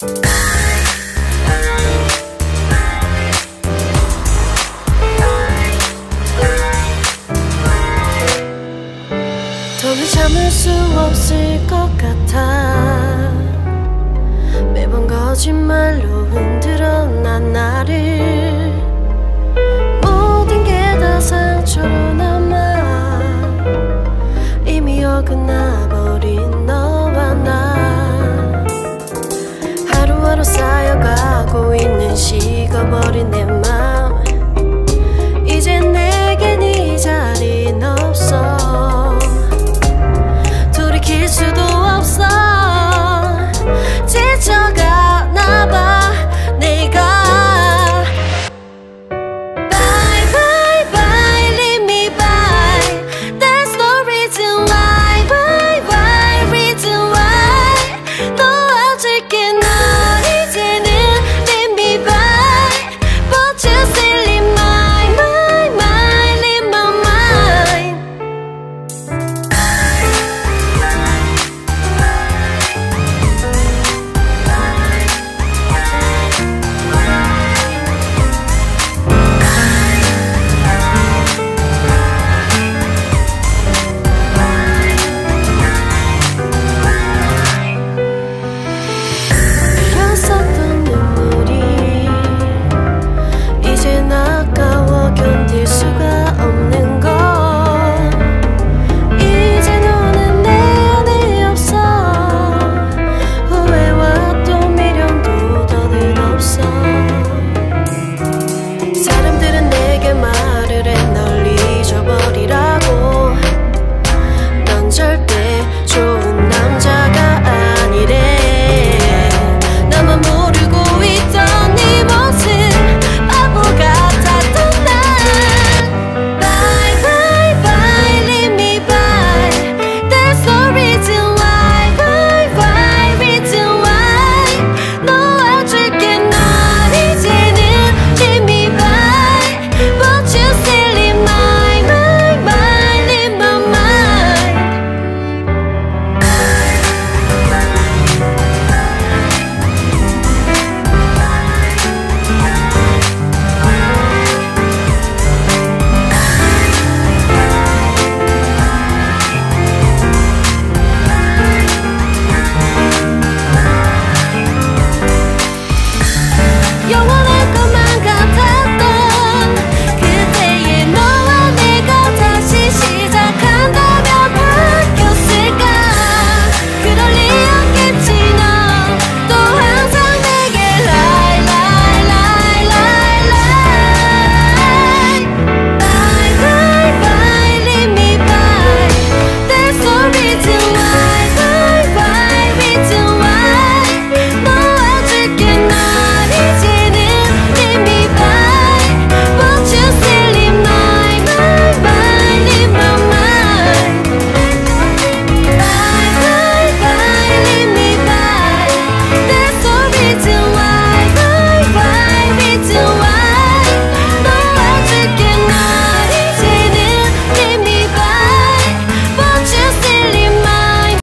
더는 참을 수 없을 것 같아. 매번 거짓말로 흔들어 난 나를. 모든 게 다 상처로 남아 이미 어긋나버린 너와 나. 하루하루 쌓여가고 있는 식어버린 내 맘. 이제 내겐 이 자린 없어. It's your girl.